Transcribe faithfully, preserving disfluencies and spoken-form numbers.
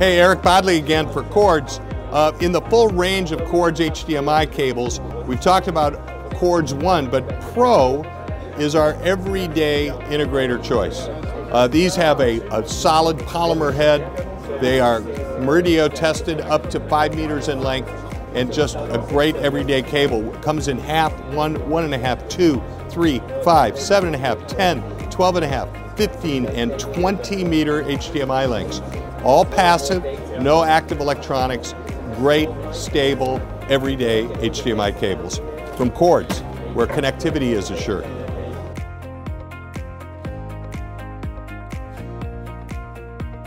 Hey, Eric Bodley again for Kordz. Uh, in the full range of Kordz H D M I cables, we've talked about Kordz one, but Pro is our everyday integrator choice. Uh, these have a, a solid polymer head. They are Meridio tested up to five meters in length and just a great everyday cable. It comes in half, one, one and a half, two, three, five, seven and a half, ten, twelve and a half, fifteen, and twenty meter H D M I links. All passive, no active electronics, great, stable, everyday H D M I cables. From Kordz, where connectivity is assured.